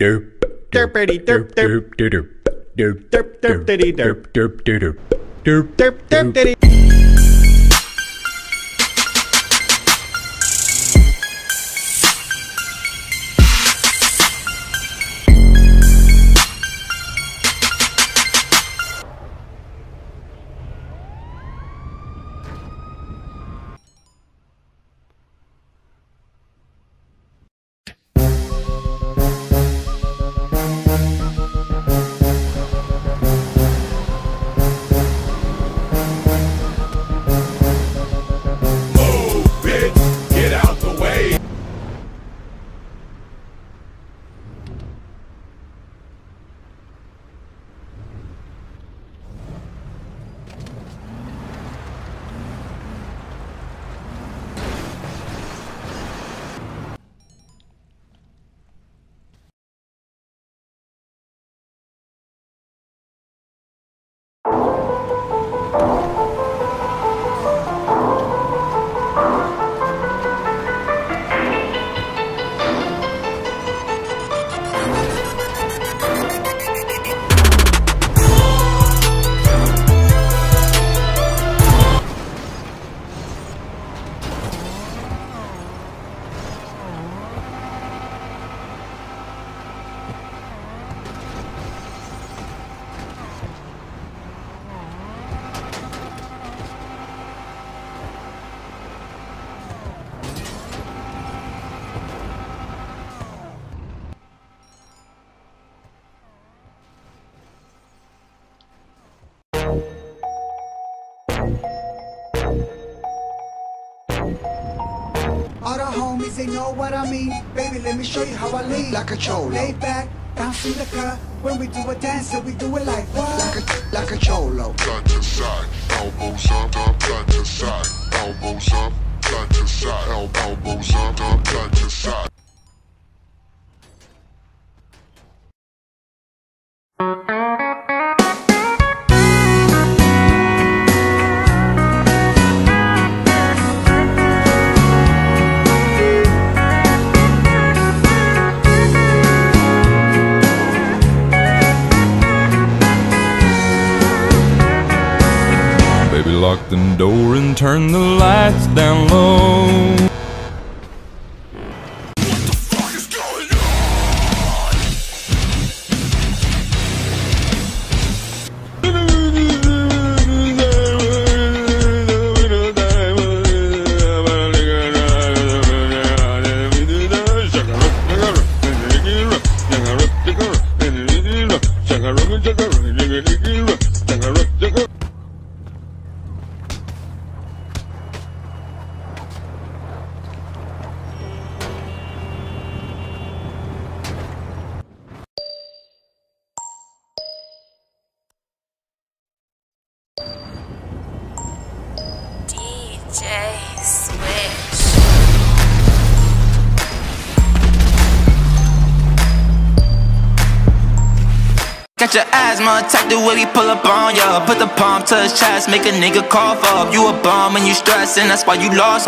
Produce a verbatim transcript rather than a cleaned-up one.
Derp derpity derp derp derp derp derp derp derp derp derp derp derp derp derp derp. All the homies, they know what I mean. Baby, let me show you how I lean. Like a cholo. Lay back, bounce to the cut. When we do a dance, so we do it like what? Like a, like a cholo. Front to side, elbows up, up, front to side. Elbows up, front to side. Elbows up, up, front to side. Lock the door and turn the lights down low. What the fuck is going on? D J Switch. Got your asthma attack the way we pull up on ya. Put the palm to his chest, make a nigga cough up. You a bomb when you stress, and that's why you lost.